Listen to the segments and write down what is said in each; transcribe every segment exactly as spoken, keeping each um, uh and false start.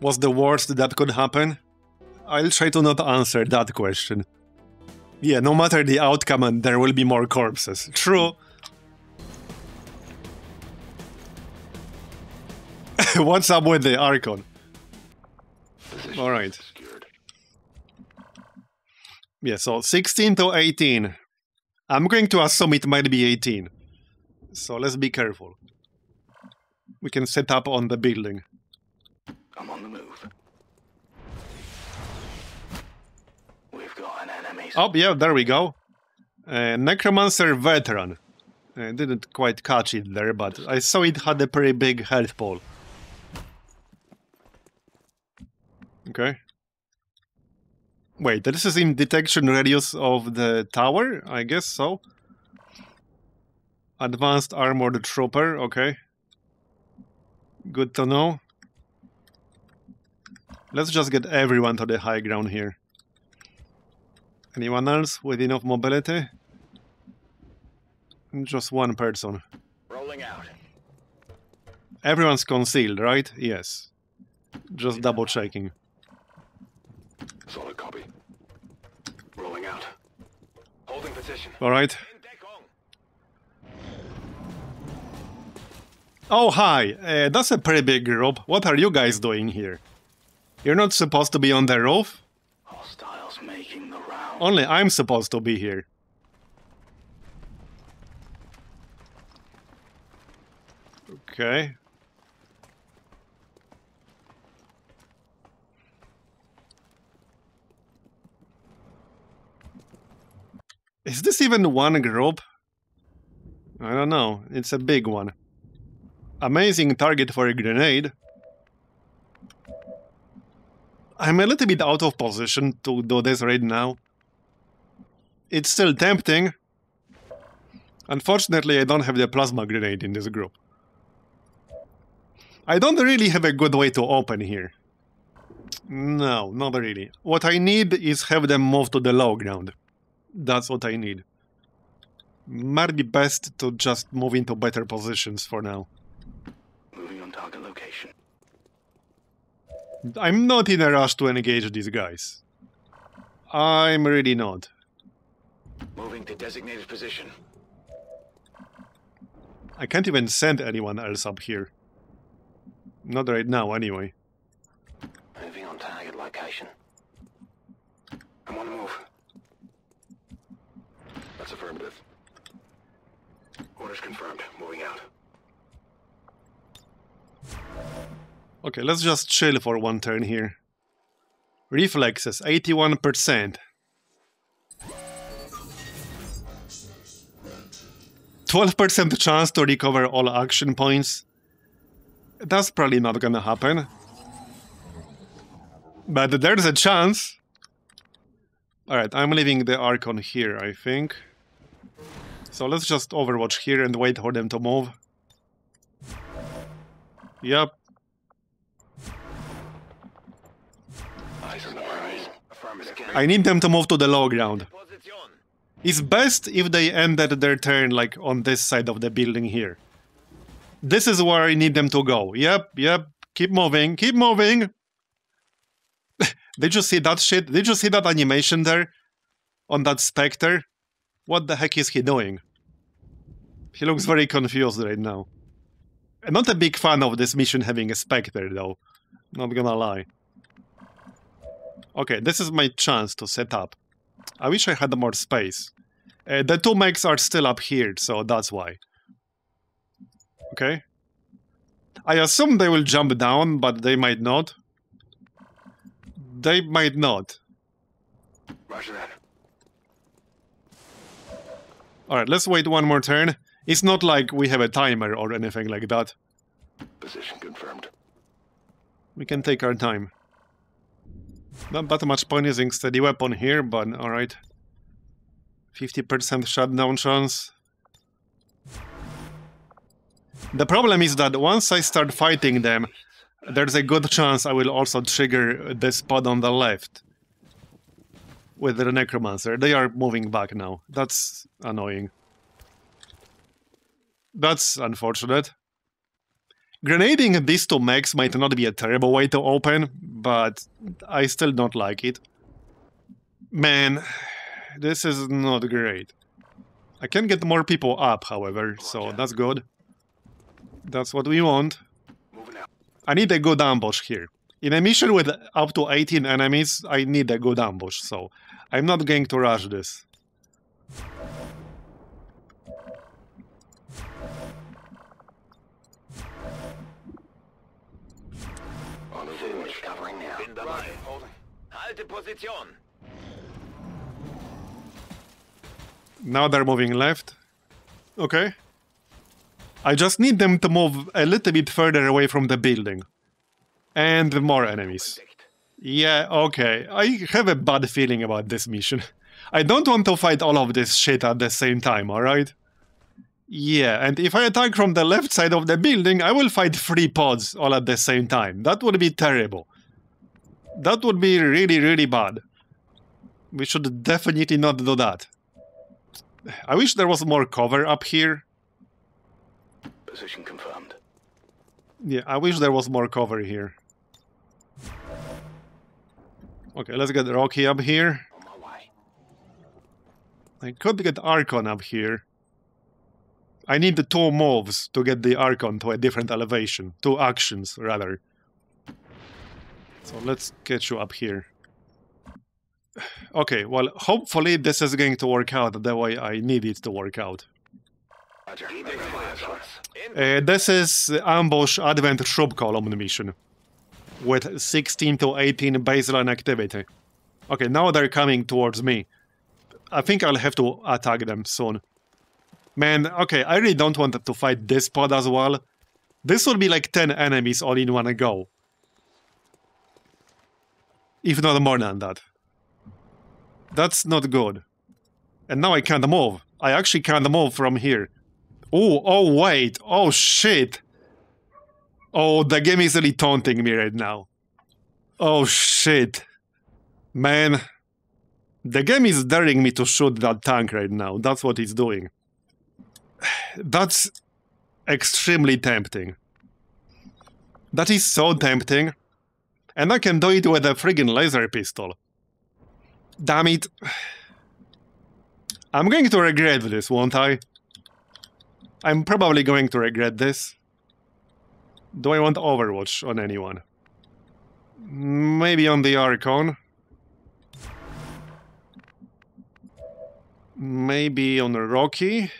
What's the worst that could happen? I'll try to not answer that question. Yeah, no matter the outcome, there will be more corpses. True. What's up with the Archon? Alright. Yeah, so sixteen to eighteen. I'm going to assume it might be eighteen. So let's be careful. We can set up on the building. I'm on the move. We've got an enemy. Oh, yeah, there we go. Uh, Necromancer veteran. I didn't quite catch it there, but I saw it had a pretty big health pool. Okay. Wait, this is in detection radius of the tower? I guess so. Advanced Armored Trooper, okay. Good to know. Let's just get everyone to the high ground here. Anyone else with enough mobility? Just one person. Rolling out. Everyone's concealed, right? Yes. Just double checking. Solid copy. Rolling out. Holding position. All right. Oh, hi. Uh, that's a pretty big group. What are you guys doing here? You're not supposed to be on the roof? Hostiles making the round. Only I'm supposed to be here. Okay. Is this even one group? I don't know. It's a big one. Amazing target for a grenade. I'm a little bit out of position to do this right now. It's still tempting. Unfortunately, I don't have the plasma grenade in this group. I don't really have a good way to open here. No, not really. What I need is have them move to the low ground. That's what I need. Might be best to just move into better positions for now. Moving on target location. I'm not in a rush to engage these guys. I'm really not. Moving to designated position. I can't even send anyone else up here. Not right now, anyway. Moving on target location. I'm on the move. That's affirmative. Orders confirmed. Moving out. Okay, let's just chill for one turn here. Reflexes, eighty-one percent. twelve percent chance to recover all action points. That's probably not gonna happen. But there's a chance. Alright, I'm leaving the Archon here, I think. So let's just overwatch here and wait for them to move. Yep. I need them to move to the low ground. It's best if they ended their turn like on this side of the building here. This is where I need them to go. Yep, yep. Keep moving, keep moving. Did you see that shit? Did you see that animation there? On that Spectre? What the heck is he doing? He looks very confused right now. I'm not a big fan of this mission having a Spectre though. Not gonna lie. Okay, this is my chance to set up. I wish I had more space. Uh, the two mechs are still up here, so that's why. Okay. I assume they will jump down, but they might not. They might not. Roger that. Alright, let's wait one more turn. It's not like we have a timer or anything like that. Position confirmed. We can take our time. Not that much point using Steady Weapon here, but alright. fifty percent shutdown chance. The problem is that once I start fighting them, there's a good chance I will also trigger the spot on the left. With the Necromancer. They are moving back now. That's annoying. That's unfortunate. Grenading these two mechs might not be a terrible way to open, but I still don't like it. Man, this is not great. I can get more people up, however, so that's good. That's what we want. I need a good ambush here. In a mission with up to eighteen enemies, I need a good ambush, so I'm not going to rush this. Now they're moving left. Okay. I just need them to move a little bit further away from the building. And more enemies. Yeah, okay. I have a bad feeling about this mission. I don't want to fight all of this shit at the same time, alright? Yeah, and if I attack from the left side of the building, I will fight three pods all at the same time. That would be terrible. That would be really, really bad. We should definitely not do that. I wish there was more cover up here. Position confirmed. Yeah, I wish there was more cover here. Okay, let's get Rocky up here. I could get Archon up here. I need the two moves to get the Archon to a different elevation. Two actions, rather. So let's get you up here. Okay, well, hopefully this is going to work out the way I need it to work out. Uh, this is Ambush Advent Troop Column mission with sixteen to eighteen baseline activity. Okay, now they're coming towards me. I think I'll have to attack them soon. Man, okay, I really don't want to fight this pod as well. This would be like ten enemies all in one go. If not more than that. That's not good. And now I can't move. I actually can't move from here. Oh, oh wait, oh shit. Oh, the game is really taunting me right now. Oh shit. Man. The game is daring me to shoot that tank right now. That's what it's doing. That's extremely tempting. That is so tempting. And I can do it with a friggin' laser pistol. Damn it. I'm going to regret this, won't I? I'm probably going to regret this. Do I want Overwatch on anyone? Maybe on the Archon. Maybe on Rocky.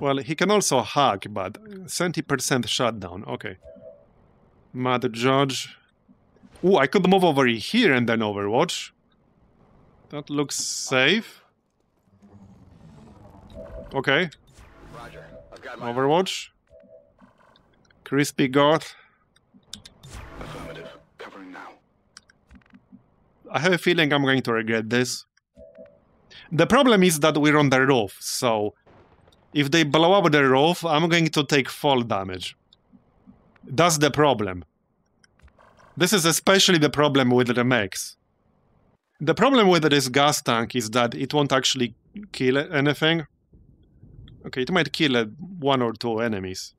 Well, he can also hack, but seventy percent shutdown, okay. Mad Judge. Ooh, I could move over here and then Overwatch. That looks safe. Okay. Roger. I've got my Overwatch. Crispy Goth. Affirmative. Covering now. I have a feeling I'm going to regret this. The problem is that we're on the roof, so if they blow up the roof, I'm going to take fall damage. That's the problem. This is especially the problem with the mechs. The problem with this gas tank is that it won't actually kill anything. Okay, it might kill one or two enemies.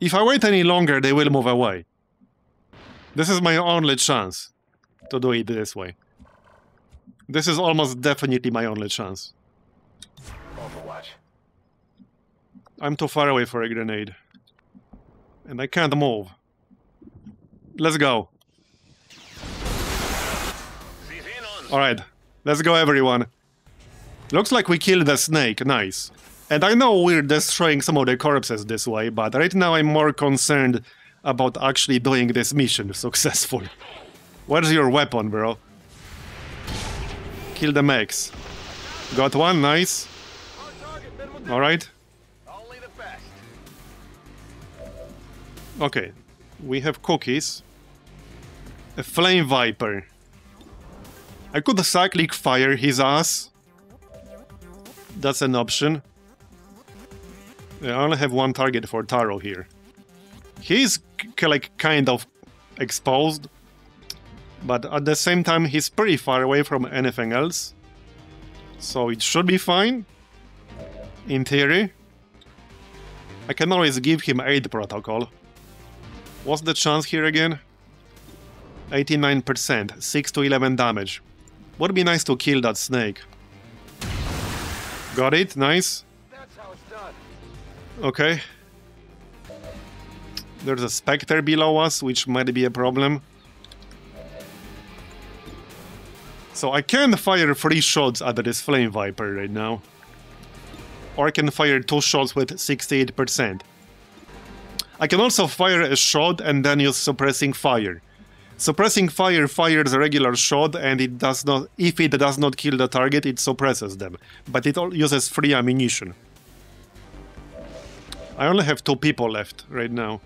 If I wait any longer, they will move away. This is my only chance to do it this way. This is almost definitely my only chance. Overwatch. I'm too far away for a grenade. And I can't move. Let's go. Alright, let's go everyone. Looks like we killed the snake, nice. And I know we're destroying some of the corpses this way, but right now I'm more concerned about actually doing this mission successful. Where's your weapon, bro? Kill the mechs. Got one, nice. Alright. Okay, we have cookies. A Flame Viper. I could cyclic fire his ass. That's an option. I only have one target for Taro here. He's like kind of exposed, but at the same time he's pretty far away from anything else. So it should be fine. In theory. I I can always give him Aid Protocol. What's the chance here again? eighty-nine percent, six to eleven damage. Would be nice to kill that snake. Got it, nice. That's how it's done. Okay. There's a Spectre below us, which might be a problem. So I can fire three shots at this Flame Viper right now. Or I can fire two shots with sixty-eight percent. I can also fire a shot and then use suppressing fire. Suppressing fire fires a regular shot, and it does not. If it does not kill the target, it suppresses them. But it all uses free ammunition. I only have two people left right now,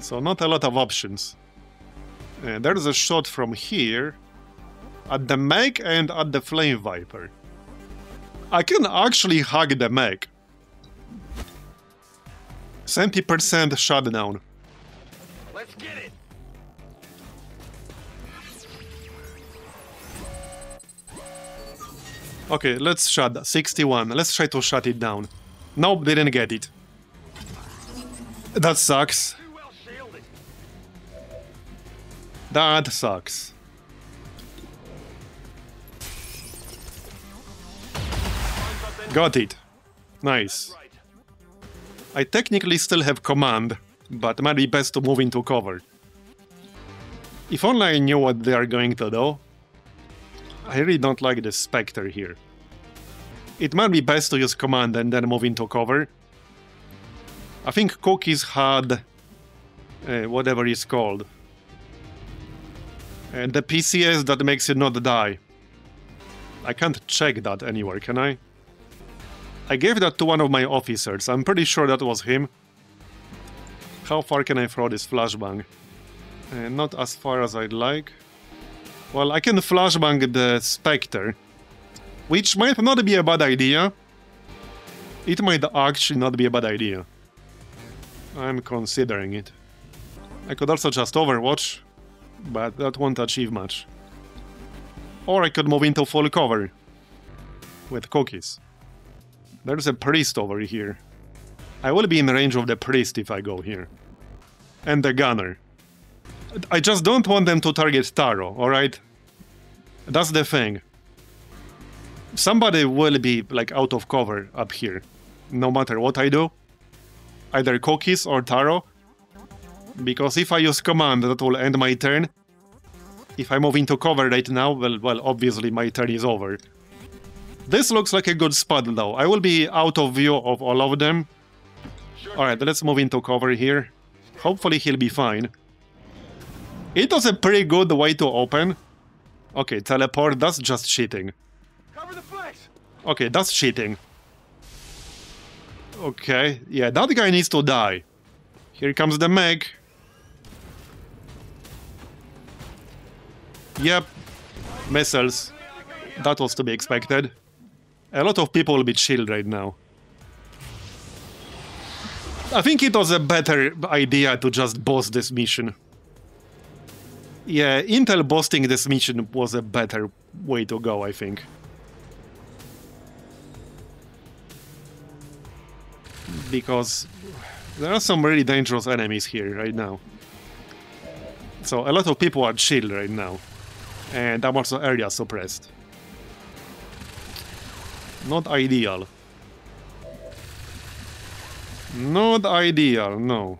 so not a lot of options. And there's a shot from here at the mech and at the Flame Viper. I can actually hug the mech. seventy percent shutdown. Let's get it. Okay, let's shut sixty-one. Let's try to shut it down. Nope, didn't get it. That sucks. That sucks. Got it. Nice. I technically still have command, but might be best to move into cover. If only I knew what they are going to do. I really don't like the Spectre here. It might be best to use command and then move into cover. I think Cookies had uh, whatever it's called. And the P C S that makes it not die. I can't check that anywhere, can I? I gave that to one of my officers. I'm pretty sure that was him. How far can I throw this flashbang? Uh, not as far as I'd like. Well, I can flashbang the Spectre, which might not be a bad idea. It might actually not be a bad idea. I'm considering it. I could also just Overwatch, but that won't achieve much. Or I could move into full cover with Cookies. There's a Priest over here. I will be in range of the Priest if I go here. And the Gunner. I just don't want them to target Taro, alright? That's the thing. Somebody will be, like, out of cover up here, no matter what I do. Either Cookies or Taro. Because if I use command, that will end my turn. If I move into cover right now, well, well, obviously my turn is over. This looks like a good spot, though. I will be out of view of all of them. Alright, let's move into cover here. Hopefully he'll be fine. It was a pretty good way to open. Okay, teleport, that's just cheating. Cover the flanks. Okay, that's cheating. Okay, yeah, that guy needs to die. Here comes the mech. Yep, missiles. That was to be expected. A lot of people will be chilled right now. I think it was a better idea to just boss this mission. Yeah, Intel boosting this mission was a better way to go, I think. Because there are some really dangerous enemies here right now. So a lot of people are chilled right now. And I'm also area suppressed. Not ideal. Not ideal, no.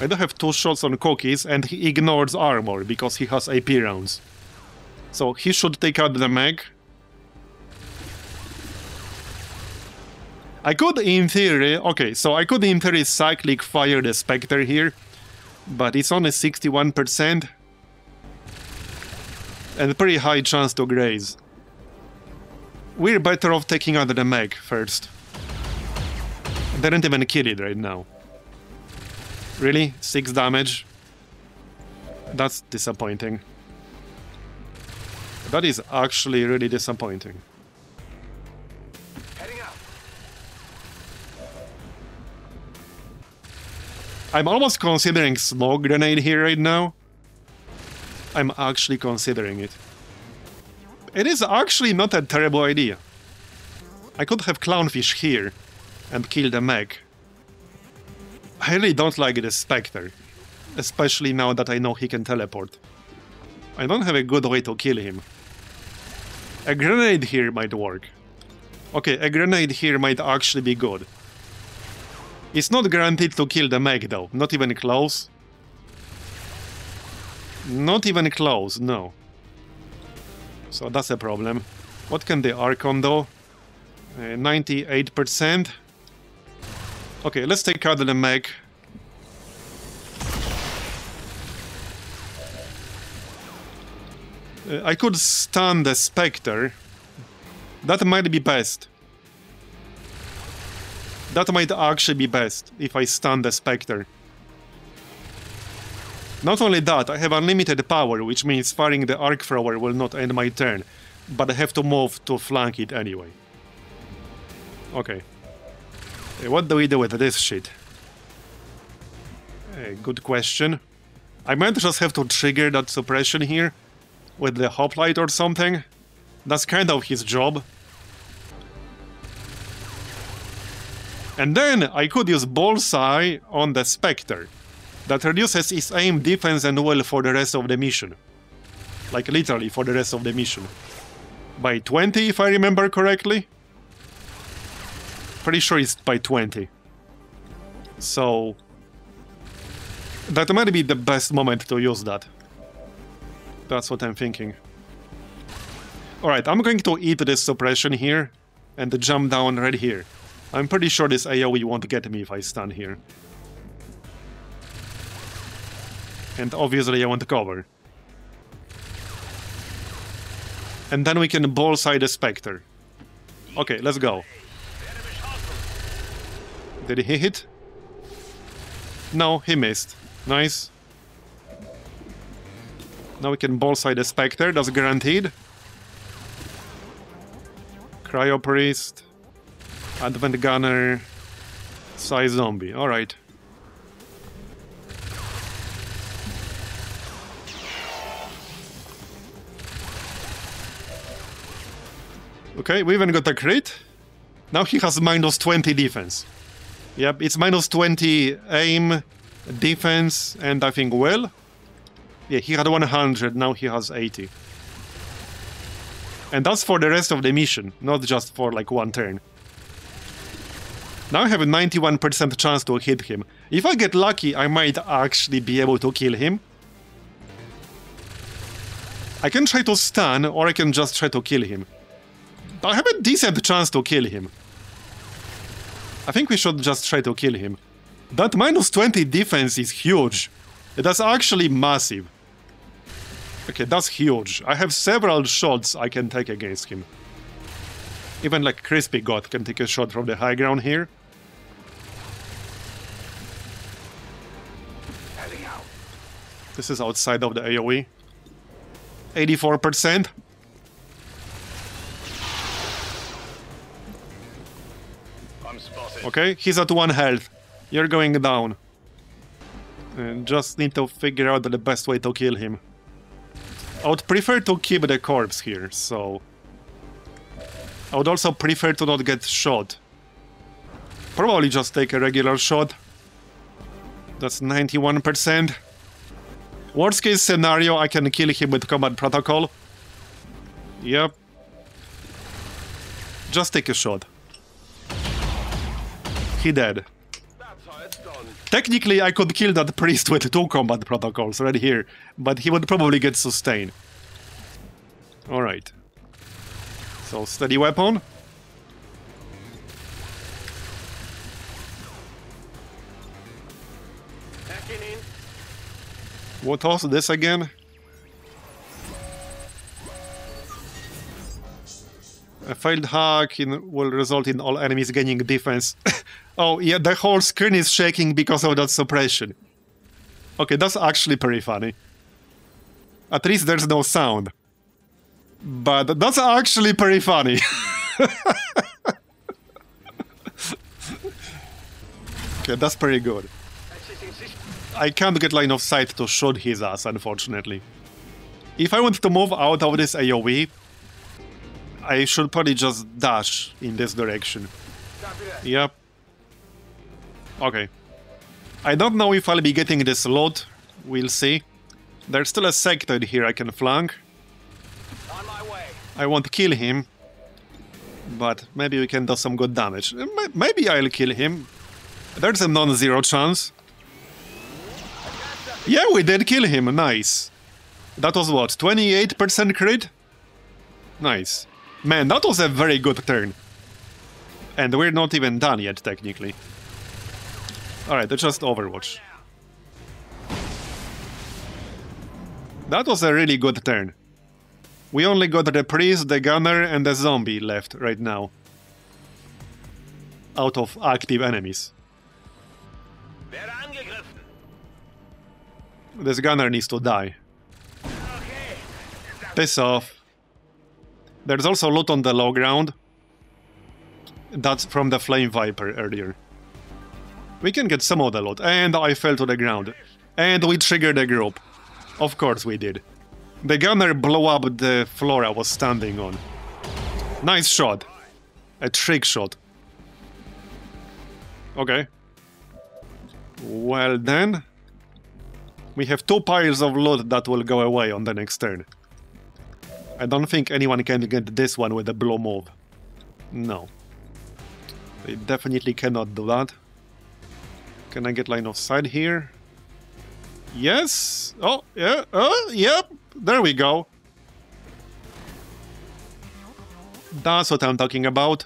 I do have two shots on Cookies, and he ignores armor because he has A P rounds. So he should take out the mech. I could, in theory... Okay, so I could, in theory, cyclic fire the Spectre here. But it's only sixty-one percent. And a pretty high chance to graze. We're better off taking out the mech first. They didn't even kill it right now. Really? Six damage? That's disappointing. That is actually really disappointing. Heading up. I'm almost considering smoke grenade here right now. I'm actually considering it. It is actually not a terrible idea. I could have Clownfish here and killed a mech. I really don't like this Spectre, especially now that I know he can teleport. I don't have a good way to kill him. A grenade here might work. Okay, a grenade here might actually be good. It's not guaranteed to kill the mech though, not even close. Not even close, no. So that's a problem. What can the Archon do? Uh, ninety-eight percent. Okay, let's take out the mech. Uh, I could stun the Spectre. That might be best. That might actually be best, if I stun the Spectre. Not only that, I have unlimited power, which means firing the Arc Thrower will not end my turn, but I have to move to flank it anyway. Okay. Uh, what do we do with this shit? Uh, good question. I might just have to trigger that suppression here with the Hoplite or something. That's kind of his job. And then I could use Bullseye on the Spectre. That reduces its aim, defense and will for the rest of the mission. Like literally for the rest of the mission. By twenty if I remember correctly. Pretty sure it's by twenty. So that might be the best moment to use that. That's what I'm thinking. Alright, I'm going to eat this suppression here and jump down right here. I'm pretty sure this AoE won't get me if I stand here. And obviously I want cover. And then we can bullseye the Spectre. Okay, let's go. Did he hit? No, he missed. Nice. Now we can bullseye the Spectre, that's guaranteed. Cryopriest. Advent Gunner. Psy Zombie, alright. Okay, we even got a crit. Now he has minus twenty defense. Yep, it's minus twenty aim, defense, and I think will. Yeah, he had one hundred, now he has eighty. And that's for the rest of the mission, not just for like one turn. Now I have a ninety-one percent chance to hit him. If I get lucky, I might actually be able to kill him. I can try to stun, or I can just try to kill him. I have a decent chance to kill him. I think we should just try to kill him. That minus twenty defense is huge. That's actually massive. Okay, that's huge. I have several shots I can take against him. Even like Crispy God can take a shot from the high ground here. This is outside of the AoE. eighty-four percent. Okay, he's at one health. You're going down. And just need to figure out the best way to kill him. I would prefer to keep the corpse here, so... I would also prefer to not get shot. Probably just take a regular shot. That's ninety-one percent. Worst case scenario, I can kill him with Combat Protocol. Yep. Just take a shot. He dead. Technically, I could kill that priest with two combat protocols right here, but he would probably get sustained. Alright. So, steady weapon. What was this again? A failed hack in, will result in all enemies gaining defense. Oh, yeah, the whole screen is shaking because of that suppression. Okay, that's actually pretty funny. At least there's no sound. But that's actually pretty funny. Okay, that's pretty good. I can't get line of sight to shoot his ass, unfortunately. If I want to move out of this AoE, I should probably just dash in this direction. Yep. Okay. I don't know if I'll be getting this load. We'll see. There's still a Sectoid here I can flank. On my way. I won't kill him. But maybe we can do some good damage. Maybe I'll kill him. There's a non-zero chance. Yeah, we did kill him. Nice. That was what? twenty-eight percent crit? Nice. Man, that was a very good turn. And we're not even done yet, technically. Alright, that's just Overwatch. That was a really good turn. We only got the priest, the gunner, and the zombie left right now. Out of active enemies. This gunner needs to die. Piss off. There's also loot on the low ground. That's from the Flame Viper earlier. We can get some of the loot. And I fell to the ground. And we triggered the group. Of course we did. The gunner blew up the floor I was standing on. Nice shot. A trick shot. Okay. Well then. We have two piles of loot that will go away on the next turn. I don't think anyone can get this one with a blow move. No. They definitely cannot do that. Can I get line of sight here? Yes! Oh, yeah, oh, yep! There we go. That's what I'm talking about.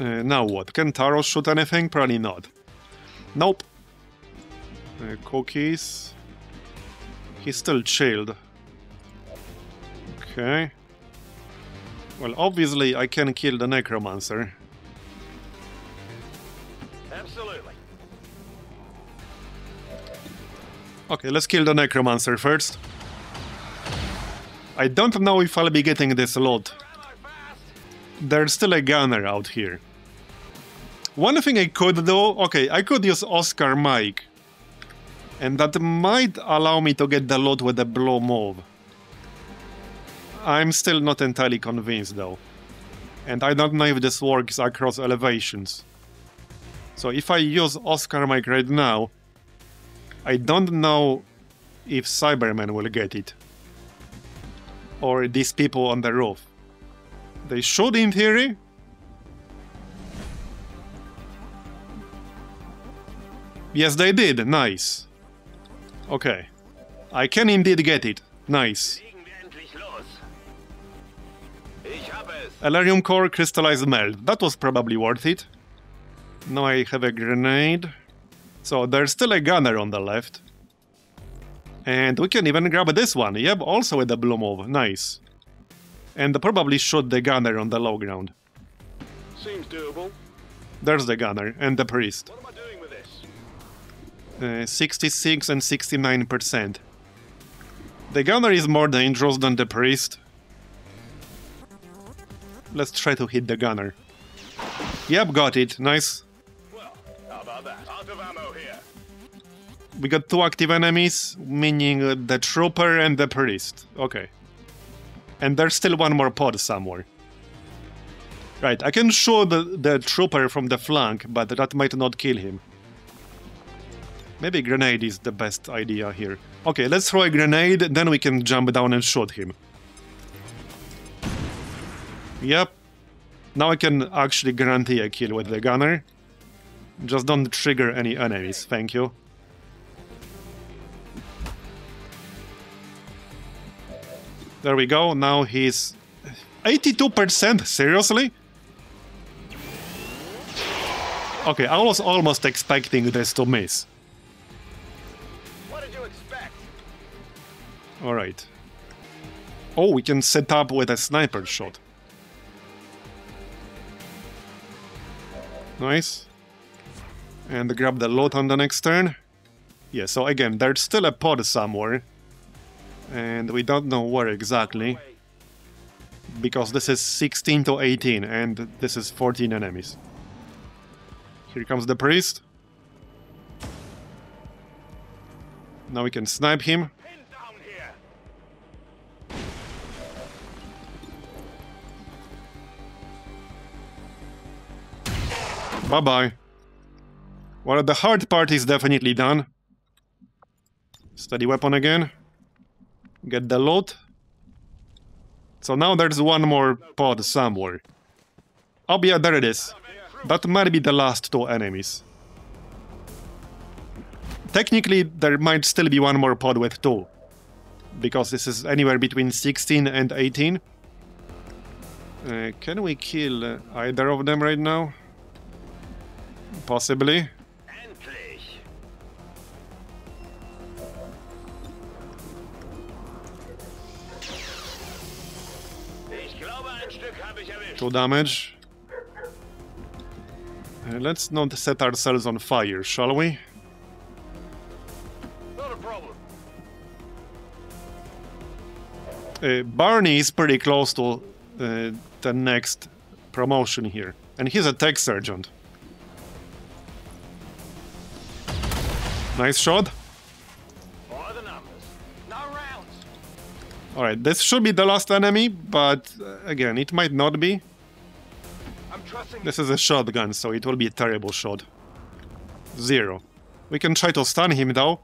Uh, now what? Can Taro shoot anything? Probably not. Nope. Uh, cookies. He's still chilled. Okay. Well, obviously I can kill the Necromancer. Absolutely. Okay, let's kill the Necromancer first. I don't know if I'll be getting this loot. There's still a gunner out here. One thing I could do... Okay, I could use Oscar Mike. And that might allow me to get the loot with a blow move. I'm still not entirely convinced though. And I don't know if this works across elevations. So if I use Oscar Mike right now, I don't know if Cybermen will get it. Or these people on the roof. They should, in theory. Yes, they did. Nice. Okay. I can indeed get it. Nice. Alarium Core, Crystallized Melt. That was probably worth it. Now I have a grenade. So there's still a gunner on the left. And we can even grab this one. Yep, also with a blue move. Nice. And probably shoot the gunner on the low ground. Seems doable. There's the gunner and the priest. What am I doing with this? Uh, sixty-six and sixty-nine percent. The gunner is more dangerous than the priest. Let's try to hit the gunner. Yep, got it. Nice. Well, how about that? Out of ammo here. We got two active enemies, meaning the trooper and the priest. Okay. And there's still one more pod somewhere. Right, I can shoot the, the trooper from the flank, but that might not kill him. Maybe grenade is the best idea here. Okay, let's throw a grenade, then we can jump down and shoot him. Yep. Now I can actually guarantee a kill with the gunner. Just don't trigger any enemies, thank you. There we go, now he's... eighty-two percent? Seriously? Okay, I was almost expecting this to miss. What did you expect? Alright. Oh, we can set up with a sniper shot. Nice. And grab the loot on the next turn. Yeah, so again, there's still a pod somewhere. And we don't know where exactly, because this is sixteen to eighteen and this is fourteen enemies. Here comes the priest. Now we can snipe him. Bye-bye. Well, the hard part is definitely done. Steady weapon again. Get the loot. So now there's one more pod somewhere. Oh yeah, there it is. That might be the last two enemies. Technically, there might still be one more pod with two. Because this is anywhere between sixteen and eighteen. Uh, can we kill either of them right now? Possibly. Two damage. Uh, let's not set ourselves on fire, shall we? Not a problem. Uh, Barney is pretty close to uh, the next promotion here, and he's a tech sergeant. Nice shot. Alright, this should be the last enemy, but uh, again, it might not be. I'm trusting this is a shotgun, so it will be a terrible shot. Zero. We can try to stun him, though.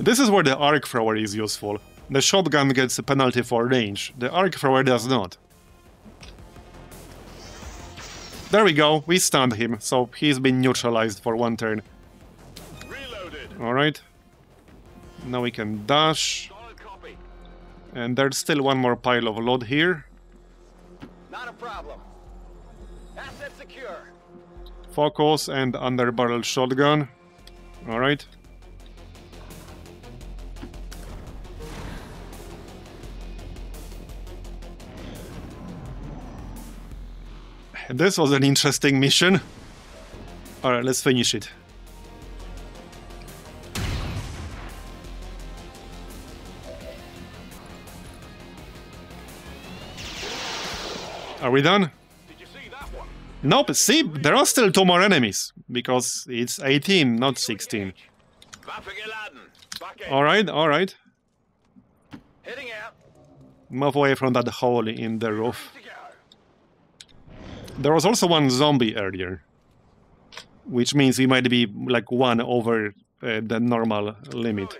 This is where the arc thrower is useful. The shotgun gets a penalty for range. The arc thrower does not. There we go, we stunned him, so he's been neutralized for one turn. Alright. Now we can dash. And there's still one more pile of loot here. Not a problem. Asset secure. Focus and underbarrel shotgun. Alright. This was an interesting mission. Alright, let's finish it. Are we done? Did you see that one? Nope, see, there are still two more enemies, because it's eighteen, not sixteen. Alright, alright. Move away from that hole in the roof. There was also one zombie earlier, which means we might be like one over uh, the normal limit.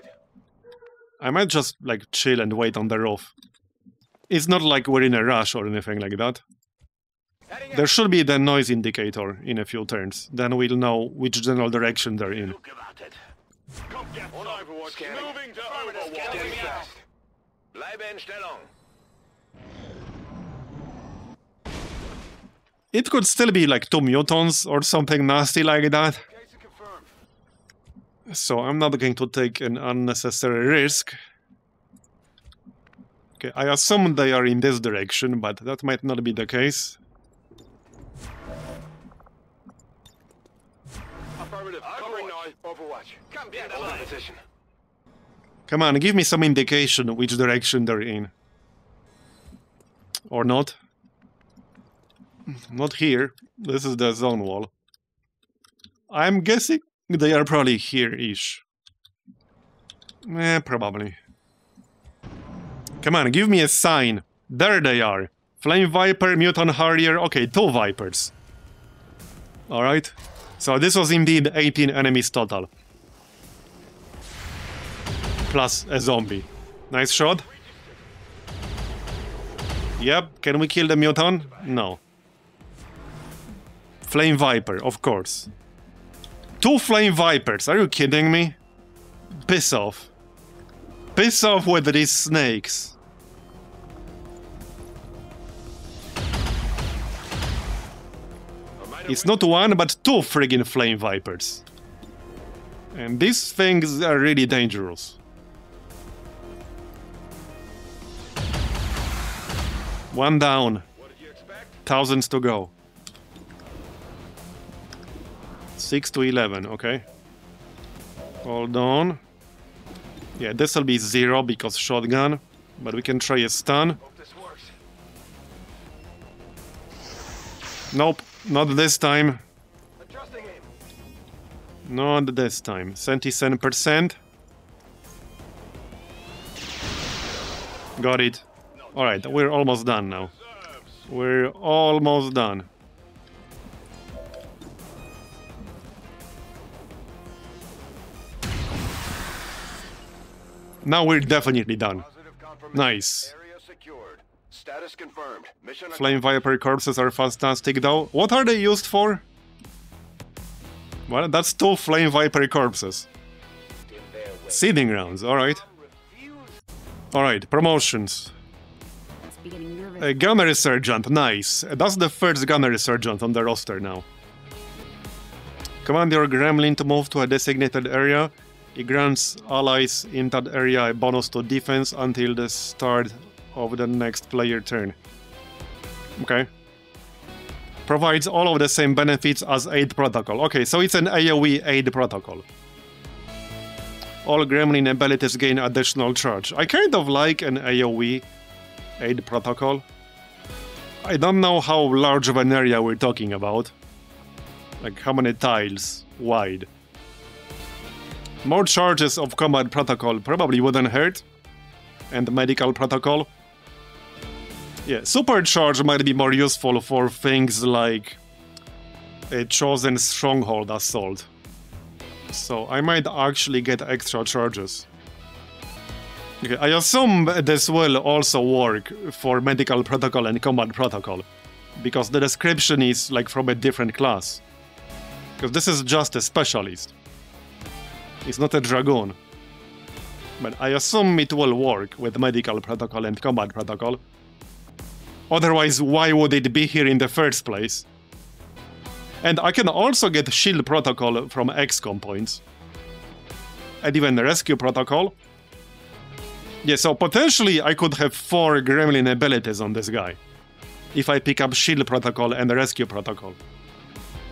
I might just like chill and wait on the roof. It's not like we're in a rush or anything like that. There should be the noise indicator in a few turns. Then we'll know which general direction they're in. It could still be like two mutons or something nasty like that. So I'm not going to take an unnecessary risk. Okay, I assume they are in this direction, but that might not be the case. Come on, give me some indication which direction they're in. Or not. Not here. This is the zone wall. I'm guessing they are probably here-ish. Eh, probably. Come on, give me a sign. There they are. Flame Viper, Mutant Harrier. Okay, two Vipers. Alright. So this was indeed eighteen enemies total. Plus a zombie. Nice shot. Yep, can we kill the Mutant? No. Flame Viper, of course. Two Flame Vipers, are you kidding me? Piss off. Piss off with these snakes. It's not one, but two friggin' Flame Vipers. And these things are really dangerous. One down. Thousands to go. six to eleven, okay. Hold on. Yeah, this will be zero because shotgun, but we can try a stun. Nope, not this time. Not this time. seventy-seven percent. Got it. Alright, we're almost done now. We're almost done. Now we're definitely done. Nice. Status confirmed. Mission Flame Viper corpses are fantastic though. What are they used for? Well, that's two Flame Viper corpses. Seeding rounds, alright. Alright, promotions. A Gunnery Sergeant, nice. That's the first Gunnery Sergeant on the roster now. Command your Gremlin to move to a designated area. It grants allies in that area a bonus to defense until the start of the next player turn. Okay. Provides all of the same benefits as Aid Protocol. Okay, so it's an AoE Aid Protocol. All Gremlin abilities gain additional charge. I kind of like an AoE Aid Protocol. I don't know how large of an area we're talking about. Like how many tiles wide. More charges of Combat Protocol probably wouldn't hurt. And Medical Protocol. Yeah, Supercharge might be more useful for things like a Chosen Stronghold Assault. So I might actually get extra charges. Okay, I assume this will also work for Medical Protocol and Combat Protocol, because the description is like from a different class. Because this is just a specialist. It's not a Dragoon. But I assume it will work with Medical Protocol and Combat Protocol. Otherwise, why would it be here in the first place? And I can also get Shield Protocol from X COM points. And even Rescue Protocol. Yeah, so potentially I could have four Gremlin abilities on this guy. If I pick up Shield Protocol and Rescue Protocol.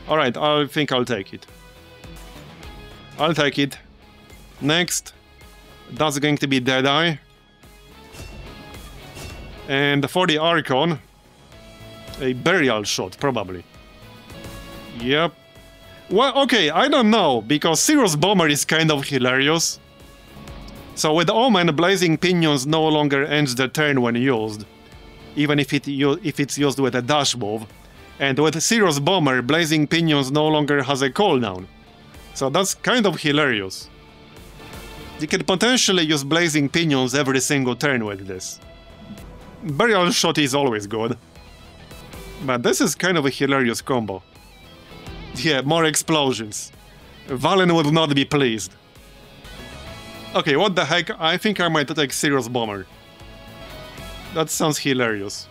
Alright, I think I'll take it. I'll take it. Next. That's going to be Deadeye. And for the Archon, a Burial Shot, probably. Yep. Well, okay, I don't know, because Cirrus Bomber is kind of hilarious. So with Omen, Blazing Pinions no longer ends the turn when used, even if, it if it's used with a dash move. And with Cirrus Bomber, Blazing Pinions no longer has a cooldown. So that's kind of hilarious. You can potentially use Blazing Pinions every single turn with this. Burial Shot is always good. But this is kind of a hilarious combo. Yeah, more explosions. Valen would not be pleased. Okay, what the heck, I think I might take Cirrus Bomber. That sounds hilarious.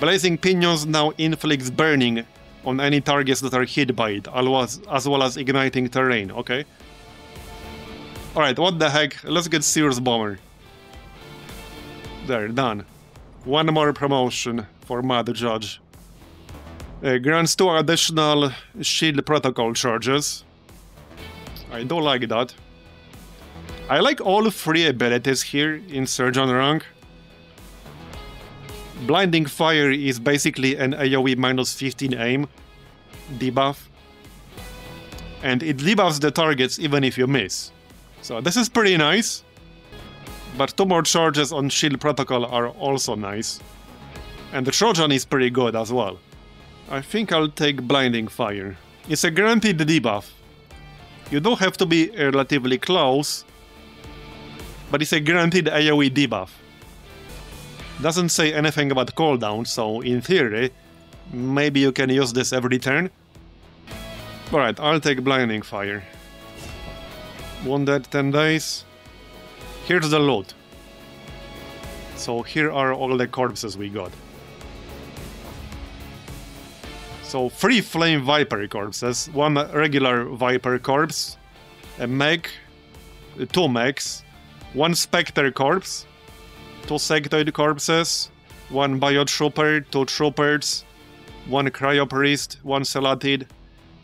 Blazing Pinions now inflicts burning on any targets that are hit by it, as well as igniting terrain, okay? Alright, what the heck, let's get Cirrus Bomber. There, done. One more promotion for Mad Judge. Uh, grants two additional Shield Protocol charges. I do like that. I like all three abilities here in Surgeon rank. Blinding Fire is basically an AoE minus fifteen aim debuff. And it debuffs the targets even if you miss. So this is pretty nice, but two more charges on Shield Protocol are also nice. And the Trojan is pretty good as well. I think I'll take Blinding Fire. It's a guaranteed debuff. You do have to be relatively close, but it's a guaranteed AoE debuff. Doesn't say anything about cooldown, so in theory, maybe you can use this every turn. Alright, I'll take Blinding Fire. Wounded ten days. Here's the loot. So here are all the corpses we got. So three Flame Viper corpses, one regular Viper corpse, a mech, two mechs, one Spectre corpse, two Sectoid corpses, one Biotrooper, two Troopers, one Cryopriest, one Celatid,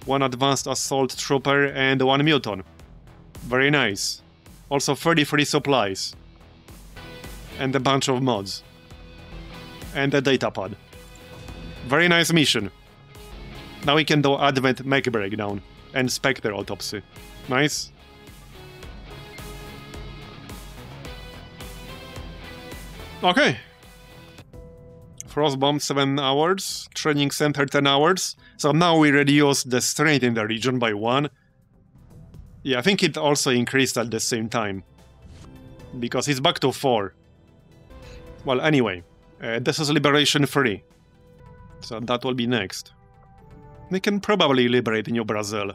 one Advanced Assault Trooper, and one Mutant. Very nice. Also thirty-three supplies. And a bunch of mods. And a data pod. Very nice mission. Now we can do Advent Mech Breakdown. and Spectre Autopsy. Nice. Okay. Frostbomb seven hours, Training Center ten hours. So now we reduced the strength in the region by one. Yeah, I think it also increased at the same time, because it's back to four. Well, anyway, uh, this is Liberation three. So that will be next. They can probably liberate New Brazil.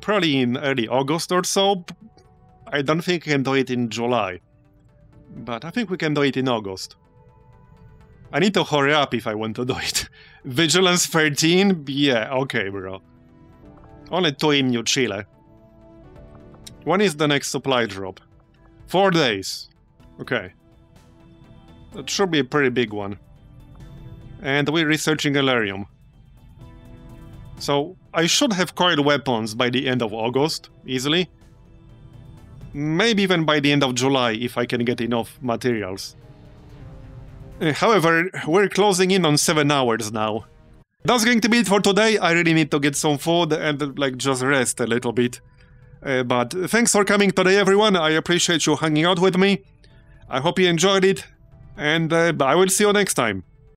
Probably in early August or so. I don't think we can do it in July. But I think we can do it in August. I need to hurry up if I want to do it. Vigilance thirteen? Yeah, okay, bro. Only two in New Chile. When is the next supply drop? Four days. Okay. That should be a pretty big one. And we're researching Illyrium. So, I should have coiled weapons by the end of August, easily. Maybe even by the end of July, if I can get enough materials. Uh, however, we're closing in on seven hours now. That's going to be it for today. I really need to get some food and, like, just rest a little bit. Uh, but thanks for coming today, everyone. I appreciate you hanging out with me. I hope you enjoyed it. And uh, I will see you next time.